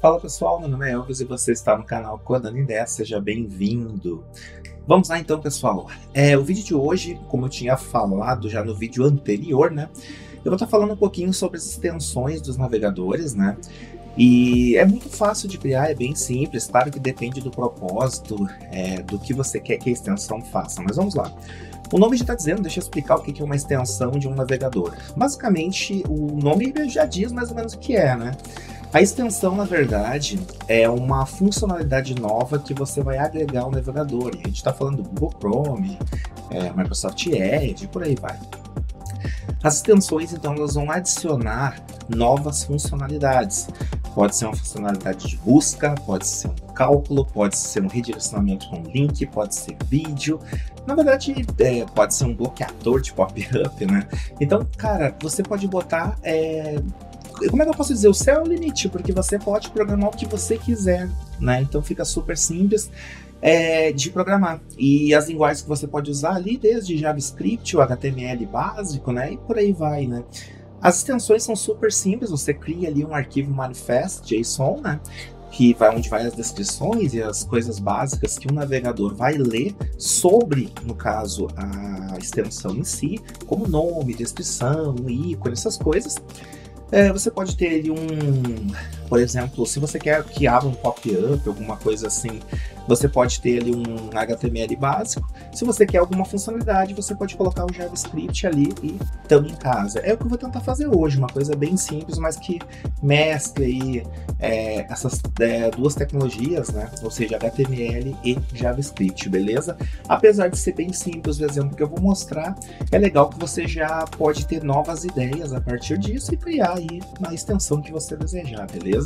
Fala pessoal, meu nome é Elvis e você está no canal Codando em 10, seja bem-vindo. Vamos lá então pessoal, o vídeo de hoje, como eu tinha falado já no vídeo anterior, né? Eu vou estar falando um pouquinho sobre as extensões dos navegadores, né? E é muito fácil de criar, é bem simples, claro que depende do propósito, do que você quer que a extensão faça, mas vamos lá. O nome já está dizendo, deixa eu explicar o que é uma extensão de um navegador. Basicamente, o nome já diz mais ou menos o que é, né? A extensão, na verdade, é uma funcionalidade nova que você vai agregar ao navegador. A gente está falando do Google Chrome, Microsoft Edge, por aí vai. As extensões, então, elas vão adicionar novas funcionalidades. Pode ser uma funcionalidade de busca, pode ser um cálculo, pode ser um redirecionamento com link, pode ser vídeo. Na verdade, pode ser um bloqueador de pop-up, né? Então, cara, você pode botar... Como é que eu posso dizer? O céu é o limite, porque você pode programar o que você quiser, né? Então fica super simples de programar. E as linguagens que você pode usar ali, desde JavaScript, o HTML básico, né? E por aí vai, né? As extensões são super simples, você cria ali um arquivo manifest.json, né? Que vai onde vai as descrições e as coisas básicas que um navegador vai ler sobre, no caso, a extensão em si, como nome, descrição, ícone, essas coisas. Você pode ter ali por exemplo, se você quer que abra um pop-up, alguma coisa assim, você pode ter ali um HTML básico. Se você quer alguma funcionalidade, você pode colocar o JavaScript ali e estamos em casa. É o que eu vou tentar fazer hoje, uma coisa bem simples, mas que mescla aí essas duas tecnologias, né? Ou seja, HTML e JavaScript, beleza? Apesar de ser bem simples, o exemplo que eu vou mostrar, é legal que você já pode ter novas ideias a partir disso e criar aí na extensão que você desejar, beleza?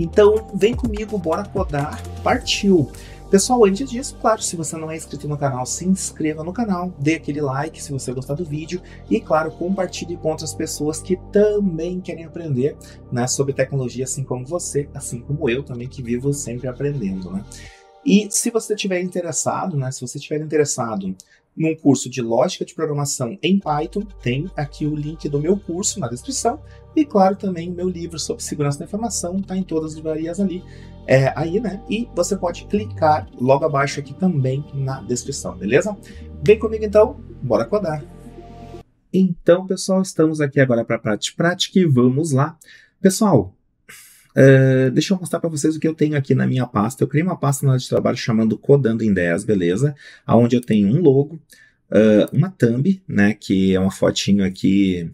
Então, vem comigo, bora codar, partiu! Pessoal, antes disso, claro, se você não é inscrito no canal, se inscreva no canal, dê aquele like se você gostar do vídeo e, claro, compartilhe com outras pessoas que também querem aprender, né, sobre tecnologia, assim como você, assim como eu também, que vivo sempre aprendendo, né? E se você estiver interessado, né, se você estiver interessado num curso de lógica de programação em Python, tem aqui o link do meu curso na descrição e, claro, também o meu livro sobre segurança da informação, tá em todas as livrarias ali, aí, né? E você pode clicar logo abaixo aqui também na descrição, beleza? Vem comigo então, bora codar! Então, pessoal, estamos aqui agora para a prática e vamos lá. Pessoal, deixa eu mostrar para vocês o que eu tenho aqui na minha pasta. Eu criei uma pasta na área de trabalho chamando Codando em 10, beleza? Onde eu tenho um logo, uma thumb, né, que é uma fotinho aqui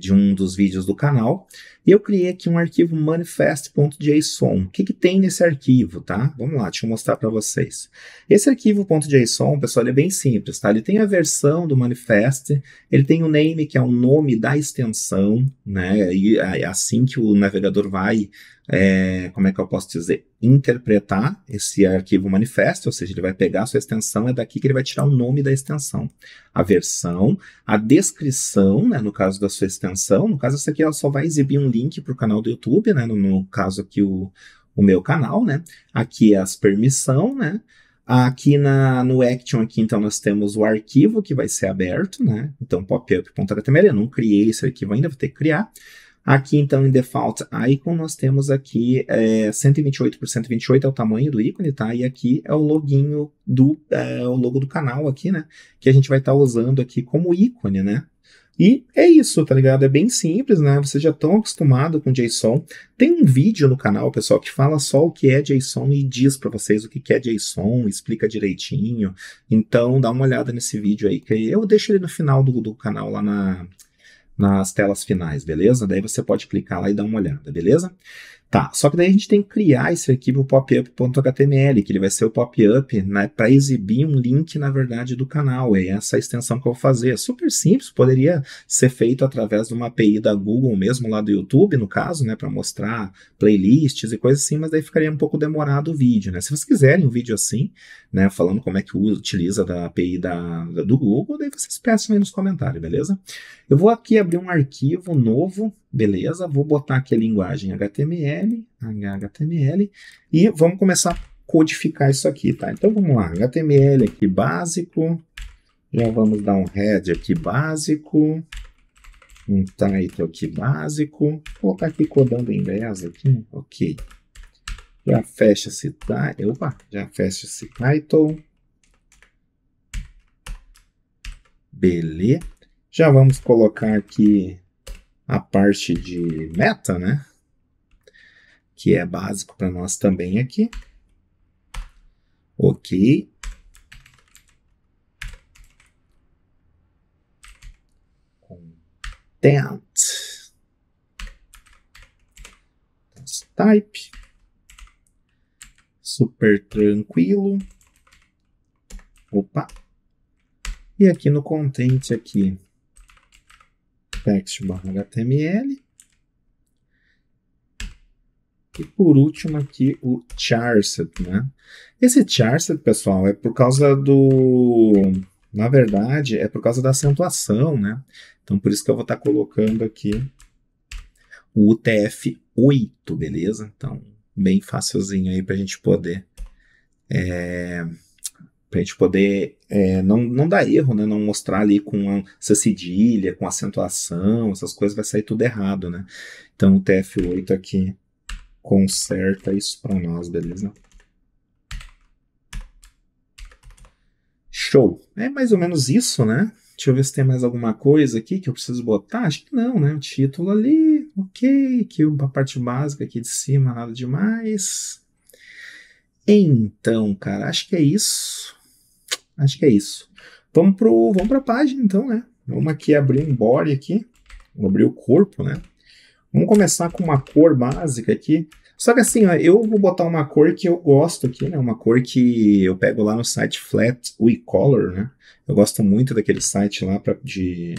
de um dos vídeos do canal. E eu criei aqui um arquivo manifest.json. O que que tem nesse arquivo, tá? Vamos lá, deixa eu mostrar para vocês. Esse arquivo .json, pessoal, ele é bem simples, tá? Ele tem a versão do manifest, ele tem o name, que é o nome da extensão, né? E é assim que o navegador vai, como é que eu posso dizer, interpretar esse arquivo manifest, ou seja, ele vai pegar a sua extensão, é daqui que ele vai tirar o nome da extensão. A versão, a descrição, né, no caso da sua extensão, no caso essa aqui ela só vai exibir um link para o canal do YouTube, né, no caso aqui o meu canal, né, aqui é as permissão, né, aqui no action aqui então nós temos o arquivo que vai ser aberto, né, então popup.html, eu não criei esse arquivo ainda, vou ter que criar. Aqui, então, em Default Icon, nós temos aqui 128 por 128 é o tamanho do ícone, tá? E aqui é o loginho o logo do canal aqui, né? Que a gente vai estar usando aqui como ícone, né? E é isso, tá ligado? É bem simples, né? Vocês já estão acostumados com JSON. Tem um vídeo no canal, pessoal, que fala só o que é JSON e diz para vocês o que é JSON, explica direitinho. Então, dá uma olhada nesse vídeo aí, que eu deixo ele no final do canal, lá nas telas finais, beleza? Daí você pode clicar lá e dar uma olhada, beleza? Tá, só que daí a gente tem que criar esse arquivo popup.html, que ele vai ser o pop-up, né, para exibir um link, na verdade, do canal. É essa extensão que eu vou fazer. É super simples, poderia ser feito através de uma API da Google mesmo, lá do YouTube, no caso, né, para mostrar playlists e coisas assim, mas daí ficaria um pouco demorado o vídeo, né? Se vocês quiserem um vídeo assim, né, falando como é que utiliza da API do Google, daí vocês peçam aí nos comentários, beleza? Eu vou aqui abrir um arquivo novo, beleza? Vou botar aqui a linguagem HTML, e vamos começar a codificar isso aqui, tá? Então vamos lá, HTML aqui básico, já vamos dar um head aqui básico, um title aqui básico, vou colocar aqui Codando em 10 aqui, ok. Já fecha-se Python. Beleza. Já vamos colocar aqui a parte de meta, né? Que é básico para nós também aqui. Ok. Content. Type. Super tranquilo. Opa. E aqui no content aqui. Text/HTML. E por último aqui o charset, né? Esse charset, pessoal, é por causa do... Na verdade, é por causa da acentuação, né? Então, por isso que eu vou estar colocando aqui o UTF-8, beleza? Então, bem facilzinho aí para a gente poder... não dar erro, né? Não mostrar ali com essa cedilha, com acentuação, essas coisas, vai sair tudo errado, né? Então, o UTF-8 aqui conserta isso para nós, beleza? Show! É mais ou menos isso, né? Deixa eu ver se tem mais alguma coisa aqui que eu preciso botar. Acho que não, né? O título ali, ok. Aqui a parte básica aqui de cima, nada demais. Então, cara, acho que é isso. Acho que é isso. Vamos para a página, então, né? Vamos aqui abrir um body aqui. Vamos abrir o corpo, né? Vamos começar com uma cor básica aqui. Só que assim, ó, eu vou botar uma cor que eu gosto aqui, né? Uma cor que eu pego lá no site Flat UI Color, né? Eu gosto muito daquele site lá de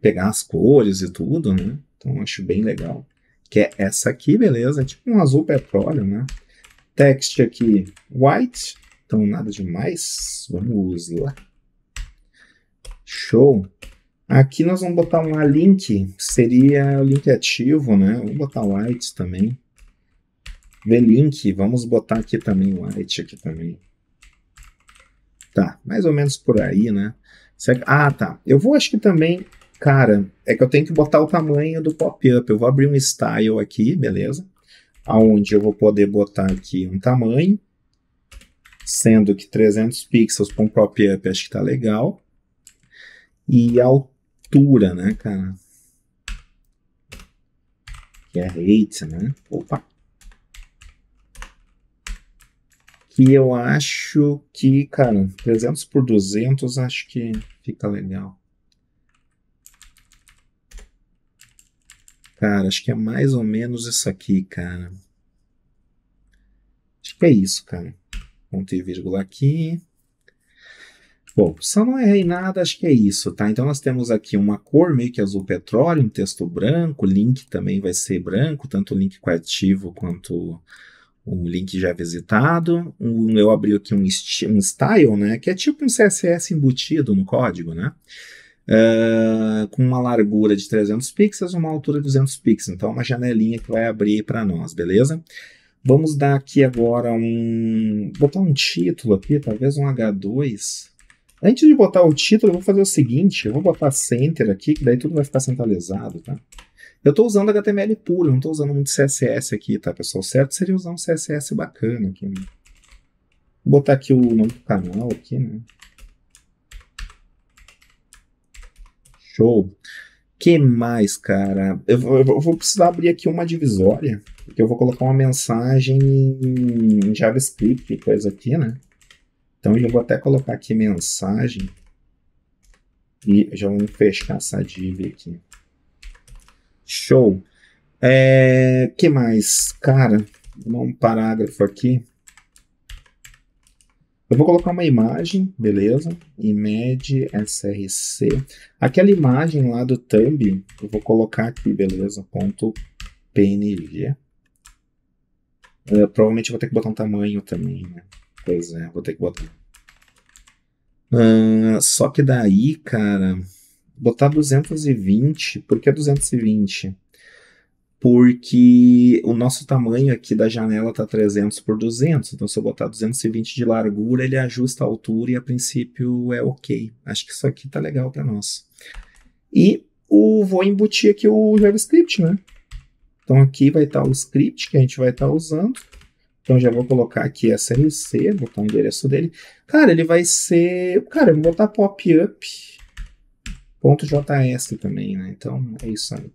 pegar as cores e tudo, né? Então, acho bem legal. Que é essa aqui, beleza? É tipo um azul petróleo, né? Text aqui, white. Então, nada demais. Vamos lá. Show! Aqui nós vamos botar um link, seria o link ativo, né? Vamos botar white também. Vlink, vamos botar aqui também white aqui também. Tá, mais ou menos por aí, né? Ah, tá. Eu vou, acho que também, cara, é que eu tenho que botar o tamanho do pop-up. Eu vou abrir um style aqui, beleza? Aonde eu vou poder botar aqui um tamanho, sendo que 300 pixels para um pop-up, acho que tá legal. E altura, né, cara? Que é height, né? Opa! Que eu acho que, cara, 300 por 200, acho que fica legal. Cara, acho que é mais ou menos isso aqui, cara. Acho que é isso, cara. Ponto e vírgula aqui. Bom, se eu não errei nada, acho que é isso, tá? Então, nós temos aqui uma cor meio que azul petróleo, um texto branco, link também vai ser branco, tanto o link com ativo quanto o link já visitado. Eu abri aqui um style, né? Que é tipo um CSS embutido no código, né? Com uma largura de 300 pixels, uma altura de 200 pixels. Então, uma janelinha que vai abrir para nós, beleza? Vamos dar aqui agora um... Botar um título aqui, talvez um H2... Antes de botar o título, eu vou fazer o seguinte, eu vou botar Center aqui, que daí tudo vai ficar centralizado, tá? Eu estou usando HTML puro, não estou usando muito CSS aqui, tá, pessoal? Certo seria usar um CSS bacana aqui, né? Vou botar aqui o nome do canal aqui, né? Show! Que mais, cara? Eu vou precisar abrir aqui uma divisória, porque eu vou colocar uma mensagem em JavaScript, coisa aqui, né? Então, eu vou até colocar aqui mensagem e já vamos fechar essa div aqui. Show! Que mais? Cara, um parágrafo aqui. Eu vou colocar uma imagem, beleza? Image src. Aquela imagem lá do thumb, eu vou colocar aqui, beleza? Ponto .png. Provavelmente eu vou ter que botar um tamanho também, né? Pois é, vou ter que botar. Só que daí, cara, botar 220. Por que 220? Porque o nosso tamanho aqui da janela tá 300 por 200. Então, se eu botar 220 de largura, ele ajusta a altura e, a princípio, é ok. Acho que isso aqui tá legal para nós. E vou embutir aqui o JavaScript, né? Então aqui vai estar o script que a gente vai estar usando. Então já vou colocar aqui SLC, botar o endereço dele. Cara, ele vai ser... Cara, eu vou botar popup.js também, né? Então é isso aí.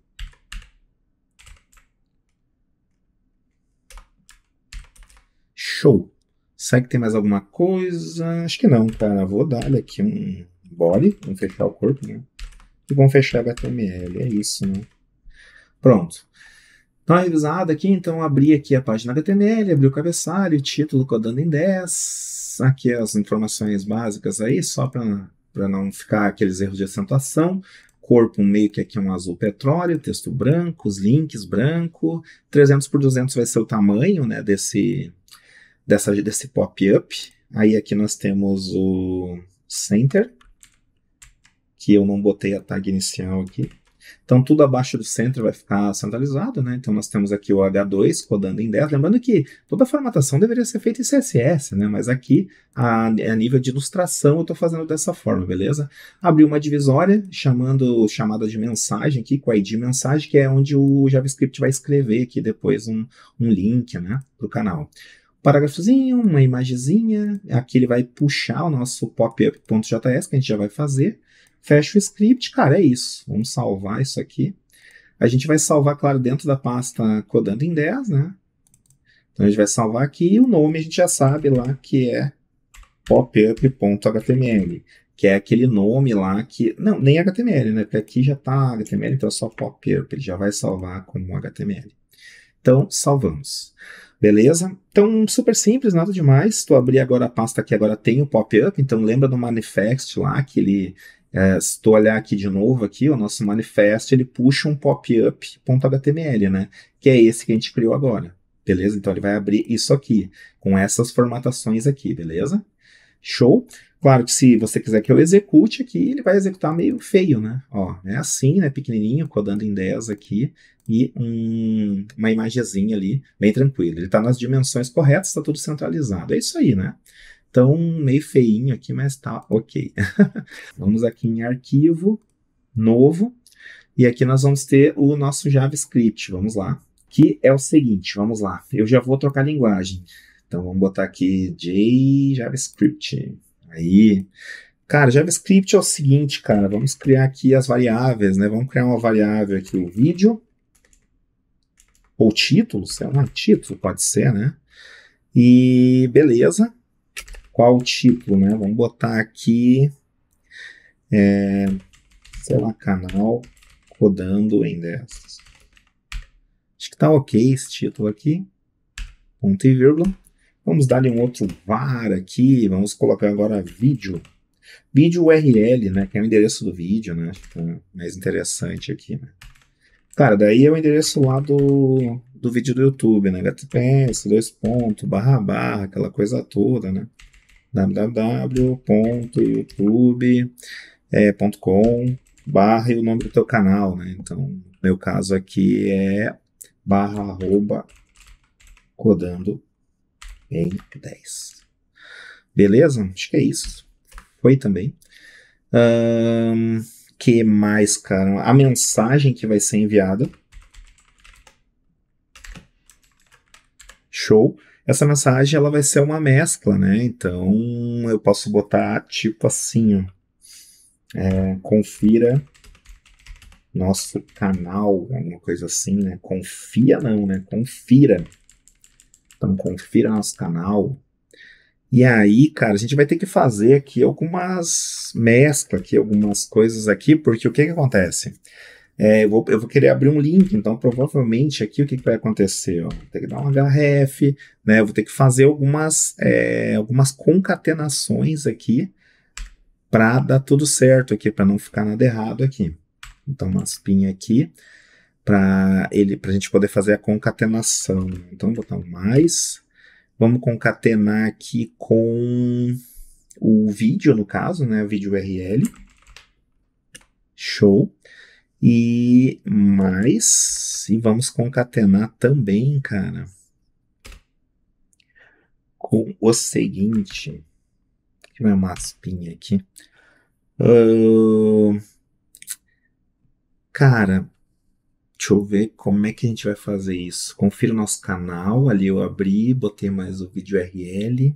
Show. Será que tem mais alguma coisa? Acho que não, cara. Vou dar aqui um body. Vamos fechar o corpo, né? E vamos fechar o HTML. É isso, né? Pronto. Então, revisado aqui. Então, abri aqui a página HTML, abri o cabeçalho, o título, Codando em 10. Aqui as informações básicas aí, só para não ficar aqueles erros de acentuação. Corpo meio que aqui é um azul petróleo, texto branco, os links branco. 300x200 vai ser o tamanho, né, desse pop-up. Aí aqui nós temos o center, que eu não botei a tag inicial aqui. Então tudo abaixo do center vai ficar centralizado, né? Então nós temos aqui o H2 codando em 10. Lembrando que toda a formatação deveria ser feita em CSS, né? Mas aqui a nível de ilustração eu estou fazendo dessa forma, beleza? Abri uma divisória chamada de mensagem aqui, com a ID mensagem, que é onde o JavaScript vai escrever aqui depois um link, né, para o canal. Parágrafozinho, uma imagenzinha, aqui ele vai puxar o nosso popup.js, que a gente já vai fazer. Fecha o script, cara, é isso. Vamos salvar isso aqui. A gente vai salvar, claro, dentro da pasta Codando em 10, né? Então a gente vai salvar aqui e o nome a gente já sabe lá que é popup.html, que é aquele nome lá que... Não, nem HTML, né? Porque aqui já está HTML, então é só popup, ele já vai salvar como HTML. Então, salvamos. Beleza? Então, super simples, nada demais. Se tu abrir agora a pasta que agora tem o pop-up, então lembra do manifest lá, que ele, se tu olhar aqui de novo, aqui, o nosso manifest, ele puxa um pop-up.html, né? Que é esse que a gente criou agora, beleza? Então, ele vai abrir isso aqui, com essas formatações aqui, beleza? Show? Claro que se você quiser que eu execute aqui, ele vai executar meio feio, né? Ó, é assim, né? Pequenininho, codando em 10 aqui e uma imagenzinha ali, bem tranquilo. Ele tá nas dimensões corretas, tá tudo centralizado. É isso aí, né? Então, meio feinho aqui, mas tá ok. Vamos aqui em arquivo, novo. E aqui nós vamos ter o nosso JavaScript, vamos lá. Que é o seguinte, vamos lá. Eu já vou trocar a linguagem. Então, vamos botar aqui JavaScript. Aí, cara, JavaScript é o seguinte, cara, vamos criar aqui as variáveis, né? Vamos criar uma variável aqui, o vídeo, ou título, sei lá, título pode ser, né? E beleza, qual o título, né? Vamos botar aqui, sei lá, canal Codando em 10. Acho que tá ok esse título aqui, ponto e vírgula. Vamos dar-lhe um outro var aqui, vamos colocar agora vídeo. Vídeo URL, né, que é o endereço do vídeo, né, acho que é mais interessante aqui, né. Cara, daí é o endereço lá do vídeo do YouTube, né, https://, aquela coisa toda, né, www.youtube.com/ e o nome do teu canal, né, então, no meu caso aqui é / codando em 10. Beleza? Acho que é isso. Foi também. Que mais, cara? A mensagem que vai ser enviada. Show. Essa mensagem, ela vai ser uma mescla, né? Então, eu posso botar tipo assim, ó. Confira nosso canal, alguma coisa assim, né? Confia não, né? Confira. Então, confira nosso canal. E aí, cara, a gente vai ter que fazer aqui algumas mesclas, aqui, algumas coisas aqui, porque o que acontece? Eu vou querer abrir um link, então provavelmente aqui o que vai acontecer? Ó, vou ter que dar um href, né? Eu vou ter que fazer algumas concatenações aqui para dar tudo certo aqui, para não ficar nada errado aqui. Então, uma aspinha aqui. Para a gente poder fazer a concatenação. Então, vou botar um mais. Vamos concatenar aqui com o vídeo, no caso, né? O vídeo URL. Show. E mais. E vamos concatenar também, cara, com o seguinte. Deixa eu ver uma aspinha aqui. Cara... Deixa eu ver como é que a gente vai fazer isso. Confira o nosso canal, ali eu abri, botei mais o vídeo URL.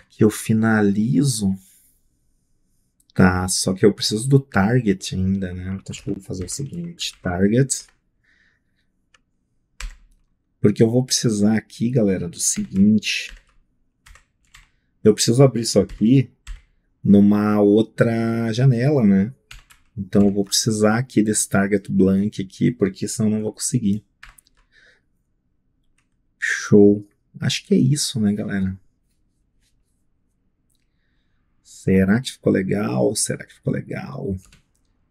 Aqui eu finalizo. Tá, só que eu preciso do target ainda, né? Então acho que eu vou fazer o seguinte, target. Porque eu vou precisar aqui, galera, do seguinte. Eu preciso abrir isso aqui numa outra janela, né? Então eu vou precisar aqui desse target blank aqui, porque senão eu não vou conseguir. Show. Acho que é isso, né, galera? Será que ficou legal? Será que ficou legal?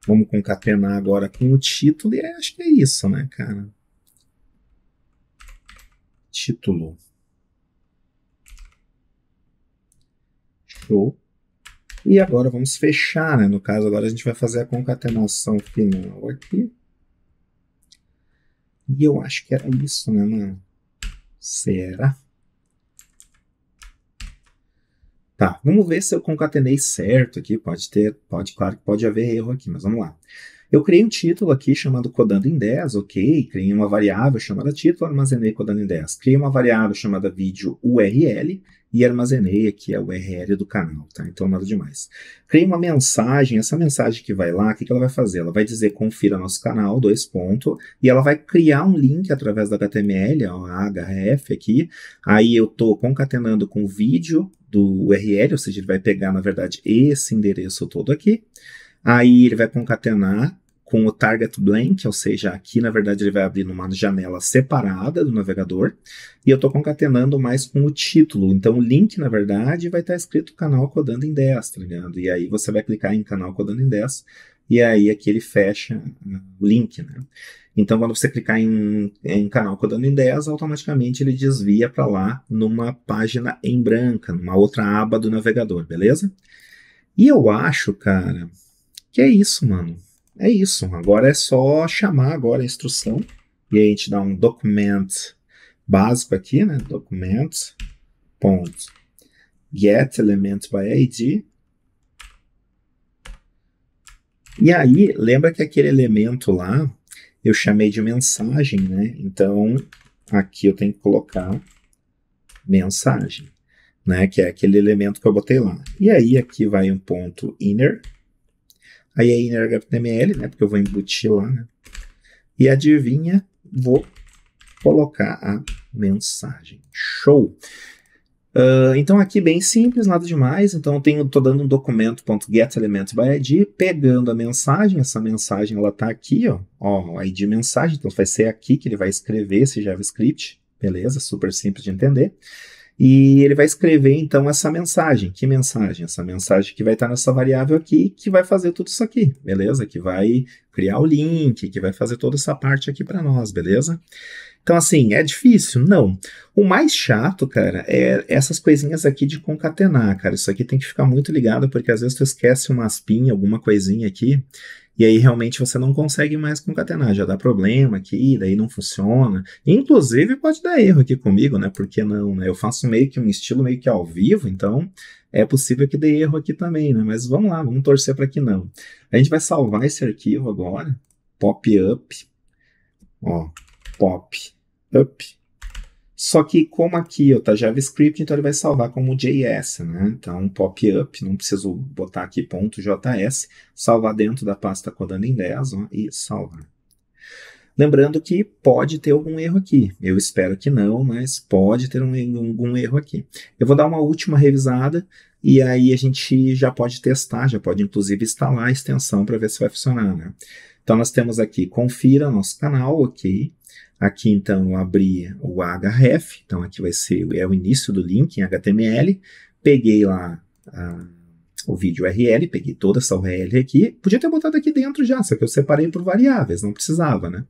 Vamos concatenar agora com o título e acho que é isso, né, cara? Título. Show. E agora vamos fechar, né? No caso, agora a gente vai fazer a concatenação final aqui. E eu acho que era isso, né, mano? Será? Tá, vamos ver se eu concatenei certo aqui. Claro que pode haver erro aqui, mas vamos lá. Eu criei um título aqui chamado Codando em 10, ok. Criei uma variável chamada título, armazenei Codando em 10. Criei uma variável chamada vídeo URL e armazenei aqui a URL do canal, tá? Então nada demais. Criei uma mensagem, essa mensagem que vai lá, o que que ela vai fazer? Ela vai dizer confira nosso canal, : e ela vai criar um link através da HTML, a href aqui. Aí eu tô concatenando com o vídeo do URL, ou seja, ele vai pegar, na verdade, esse endereço todo aqui. Aí ele vai concatenar com o target blank, ou seja, aqui na verdade ele vai abrir numa janela separada do navegador, e eu estou concatenando mais com o título, então o link na verdade vai estar escrito canal Codando em 10, tá ligado? E aí você vai clicar em canal Codando em 10, e aí aqui ele fecha o link, né? Então quando você clicar em canal Codando em 10, automaticamente ele desvia para lá numa página em branca, numa outra aba do navegador, beleza? E eu acho, cara, que é isso, mano. É isso, agora é só chamar agora a instrução, e aí a gente dá um document básico aqui, né, document.getElementById, e aí, lembra que aquele elemento lá, eu chamei de mensagem, né, então aqui eu tenho que colocar mensagem, né, que é aquele elemento que eu botei lá, e aí aqui vai um ponto inner, aí é inner HTML, né? Porque eu vou embutir lá, né? E adivinha, vou colocar a mensagem. Show! Então aqui bem simples, nada demais. Então eu estou dando um documento.getElementById, pegando a mensagem. Essa mensagem ela está aqui, ó. Ó, ID mensagem. Então vai ser aqui que ele vai escrever esse JavaScript. Beleza? Super simples de entender. E ele vai escrever, então, essa mensagem. Que mensagem? Essa mensagem que vai estar nessa variável aqui, que vai fazer tudo isso aqui, beleza? Que vai criar o link, que vai fazer toda essa parte aqui para nós, beleza? Então, assim, é difícil? Não. O mais chato, cara, é essas coisinhas aqui de concatenar, cara. Isso aqui tem que ficar muito ligado, porque às vezes tu esquece uma aspinha, alguma coisinha aqui, e aí realmente você não consegue mais concatenar, já dá problema aqui, daí não funciona. Inclusive pode dar erro aqui comigo, né? Porque não, né? Eu faço meio que um estilo meio que ao vivo, então é possível que dê erro aqui também, né? Mas vamos lá, vamos torcer para que não. A gente vai salvar esse arquivo agora, pop-up, ó, pop-up. Só que como aqui está JavaScript, então ele vai salvar como JS, né? Então, pop-up, não preciso botar aqui .js, salvar dentro da pasta Codando em 10, ó, e salvar. Lembrando que pode ter algum erro aqui. Eu espero que não, mas pode ter algum erro aqui. Eu vou dar uma última revisada e aí a gente já pode testar, já pode inclusive instalar a extensão para ver se vai funcionar, né? Então, nós temos aqui, confira nosso canal, ok. Aqui, então, eu abri o href, então aqui vai ser o início do link em HTML, peguei lá o vídeo URL, peguei toda essa URL aqui, podia ter botado aqui dentro já, só que eu separei por variáveis, não precisava, né?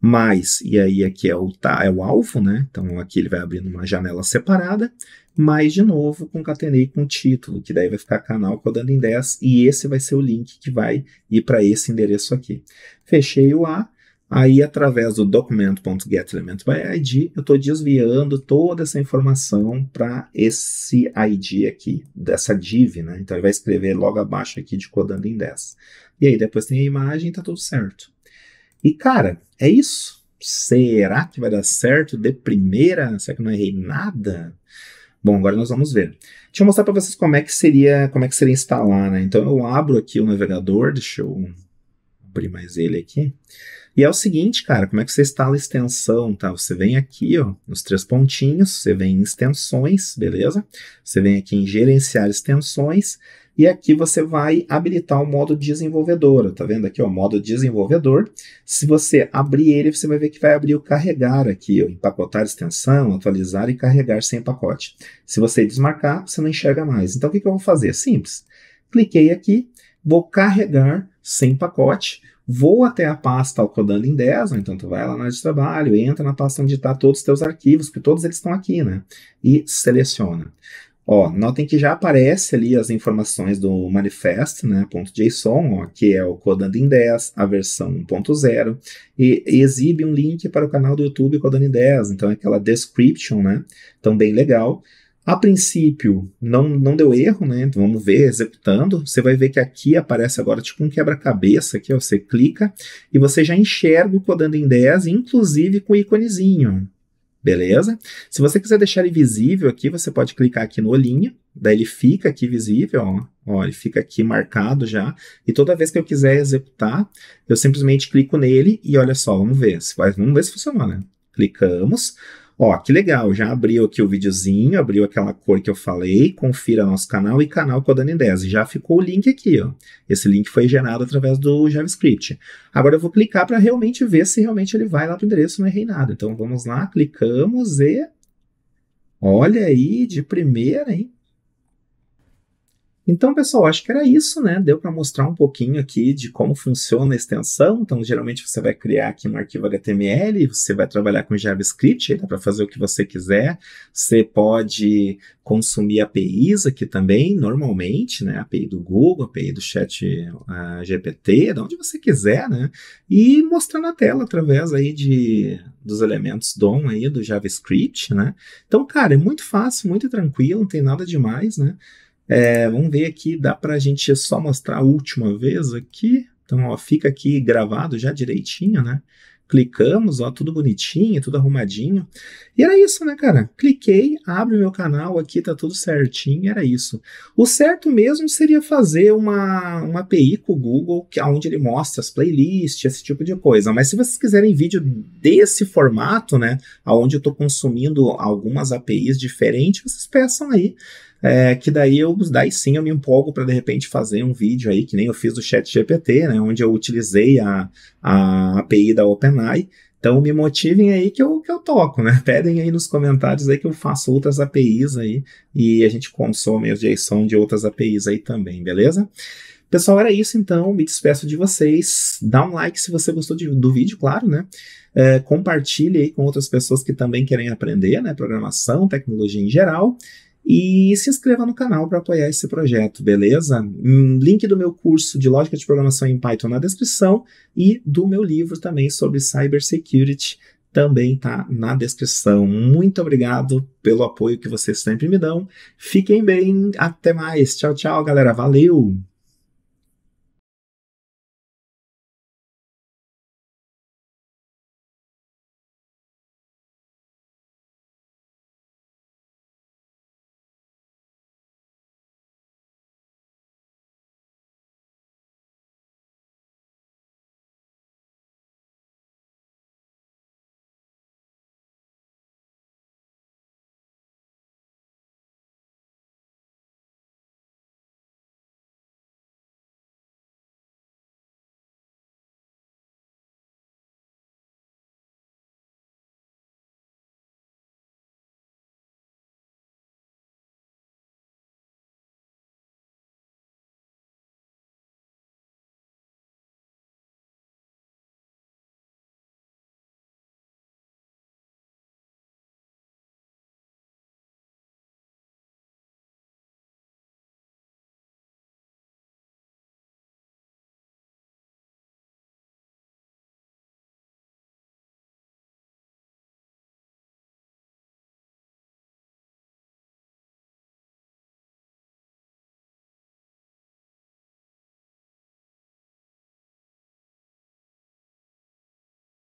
Mas, e aí aqui é o alvo, né? Então aqui ele vai abrir numa janela separada, mas de novo concatenei com o título, que daí vai ficar canal Codando em 10, e esse vai ser o link que vai ir para esse endereço aqui. Fechei o A. Aí, através do documento.getElementById, eu estou desviando toda essa informação para esse ID aqui, dessa div, né? Então, ele vai escrever logo abaixo aqui de Codando em 10. E aí, depois tem a imagem e está tudo certo. E, cara, é isso. Será que vai dar certo de primeira? Será que eu não errei nada? Bom, agora nós vamos ver. Deixa eu mostrar para vocês como é que seria instalar, né? Então, eu abro aqui o navegador, deixa eu abrir mais ele aqui. E é o seguinte, cara, como é que você instala extensão, tá? Você vem aqui, ó, nos três pontinhos, você vem em extensões, beleza? Você vem aqui em gerenciar extensões e aqui você vai habilitar o modo desenvolvedor, tá vendo aqui, ó, modo desenvolvedor. Se você abrir ele, você vai ver que vai abrir o carregar aqui, ó, empacotar extensão, atualizar e carregar sem pacote. Se você desmarcar, você não enxerga mais. Então, o que eu vou fazer? Simples. Cliquei aqui, vou carregar sem pacote, vou até a pasta Codando em 10, né? Então tu vai lá na área de trabalho, entra na pasta onde está todos os teus arquivos, porque todos eles estão aqui, né? E seleciona. Ó, notem que já aparece ali as informações do manifest, né? .json, ó, que é o Codando em 10, a versão 1.0, e exibe um link para o canal do YouTube Codando em 10, então é aquela description, né? Então bem legal. A princípio, não deu erro, né? Então, vamos ver executando. Você vai ver que aqui aparece agora tipo um quebra-cabeça aqui, ó. Você clica e você já enxerga o Codando em 10, inclusive com o íconezinho. Beleza? Se você quiser deixar ele visível aqui, você pode clicar aqui no olhinho. Daí ele fica aqui visível, ó. Ó, ele fica aqui marcado já. E toda vez que eu quiser executar, eu simplesmente clico nele e olha só, vamos ver se funcionou, né? Clicamos. Ó, que legal, já abriu aqui o videozinho, abriu aquela cor que eu falei, confira nosso canal e canal Codando em 10. Já ficou o link aqui, ó. Esse link foi gerado através do JavaScript. Agora eu vou clicar para realmente ver se realmente ele vai lá para o endereço, não errei nada. Então vamos lá, clicamos e... Olha aí, de primeira, hein? Então, pessoal, acho que era isso, né? Deu para mostrar um pouquinho aqui de como funciona a extensão. Então, geralmente você vai criar aqui um arquivo HTML, você vai trabalhar com JavaScript, dá para fazer o que você quiser. Você pode consumir APIs aqui também, normalmente, né? API do Google, API do ChatGPT, de onde você quiser, né? E mostrar na tela através aí dos elementos DOM aí do JavaScript, né? Então, cara, é muito fácil, muito tranquilo, não tem nada demais, né? É, vamos ver aqui, dá para a gente só mostrar a última vez aqui. Então, ó, fica aqui gravado já direitinho, né? Clicamos, ó, tudo bonitinho, tudo arrumadinho. E era isso, né, cara? Cliquei, abre o meu canal aqui, tá tudo certinho, era isso. O certo mesmo seria fazer uma API com o Google, onde ele mostra as playlists, esse tipo de coisa. Mas se vocês quiserem vídeo desse formato, né, onde eu tô consumindo algumas APIs diferentes, vocês peçam aí. É, que daí sim eu me empolgo para de repente fazer um vídeo aí, que nem eu fiz do ChatGPT, né, onde eu utilizei a API da OpenAI. Então me motivem aí que eu toco, né? Pedem aí nos comentários aí que eu faço outras APIs aí e a gente consome o JSON de outras APIs aí também, beleza? Pessoal, era isso então, me despeço de vocês, dá um like se você gostou do vídeo, claro, né? É, compartilhe aí com outras pessoas que também querem aprender, né? Programação, tecnologia em geral. E se inscreva no canal para apoiar esse projeto, beleza? Link do meu curso de lógica de programação em Python na descrição e do meu livro também sobre cybersecurity também tá na descrição. Muito obrigado pelo apoio que vocês sempre me dão. Fiquem bem, até mais. Tchau, tchau, galera. Valeu!